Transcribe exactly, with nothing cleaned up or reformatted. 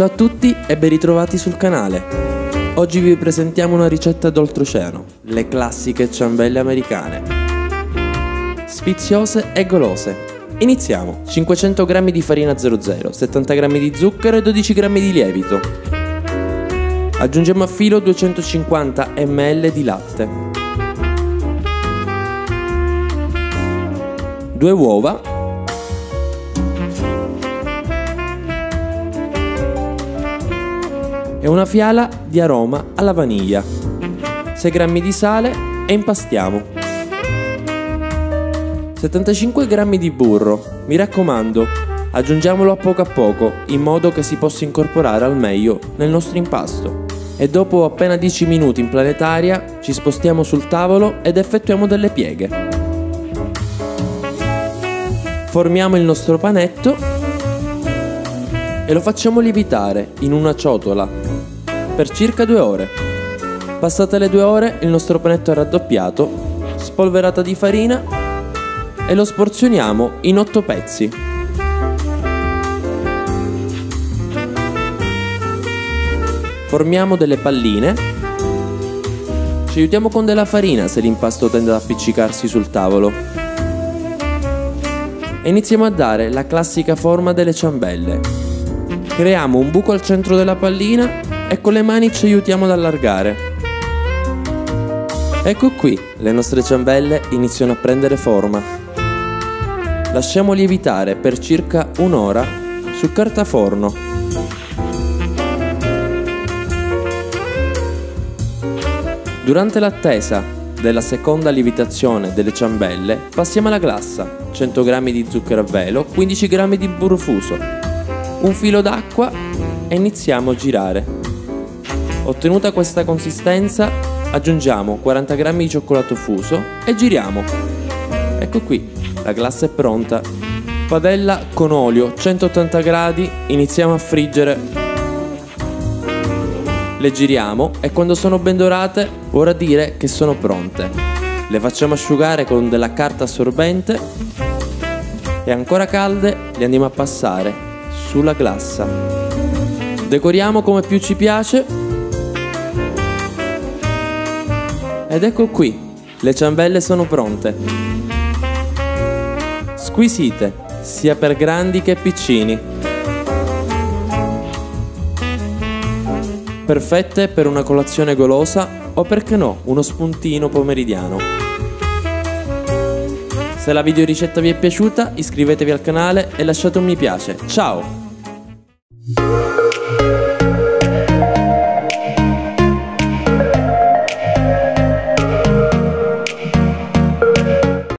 Ciao a tutti e ben ritrovati sul canale. Oggi vi presentiamo una ricetta d'oltreoceano, le classiche ciambelle americane, sfiziose e golose. Iniziamo! cinquecento grammi di farina zero zero, settanta grammi di zucchero e dodici grammi di lievito. Aggiungiamo a filo duecentocinquanta millilitri di latte, due uova, e una fiala di aroma alla vaniglia, sei grammi di sale e impastiamo, settantacinque grammi di burro, mi raccomando aggiungiamolo a poco a poco in modo che si possa incorporare al meglio nel nostro impasto, e dopo appena dieci minuti in planetaria ci spostiamo sul tavolo ed effettuiamo delle pieghe. Formiamo il nostro panetto e lo facciamo lievitare in una ciotola per circa due ore. Passate le due ore il nostro panetto è raddoppiato, spolverata di farina, e lo sporzioniamo in otto pezzi. Formiamo delle palline, ci aiutiamo con della farina se l'impasto tende ad appiccicarsi sul tavolo, e iniziamo a dare la classica forma delle ciambelle. Creiamo un buco al centro della pallina e con le mani ci aiutiamo ad allargare. Ecco qui, le nostre ciambelle iniziano a prendere forma. Lasciamo lievitare per circa un'ora su carta forno. Durante l'attesa della seconda lievitazione delle ciambelle passiamo alla glassa, cento grammi di zucchero a velo, quindici grammi di burro fuso, un filo d'acqua e iniziamo a girare. Ottenuta questa consistenza aggiungiamo quaranta grammi di cioccolato fuso e giriamo. Ecco qui, la glassa è pronta. Padella con olio centottanta gradi, iniziamo a friggere. Le giriamo e quando sono ben dorate vorrà dire che sono pronte. Le facciamo asciugare con della carta assorbente e ancora calde le andiamo a passare sulla glassa. Decoriamo come più ci piace ed ecco qui, le ciambelle sono pronte, squisite sia per grandi che piccini, perfette per una colazione golosa o perché no uno spuntino pomeridiano. Se la videoricetta vi è piaciuta, iscrivetevi al canale e lasciate un mi piace. Ciao!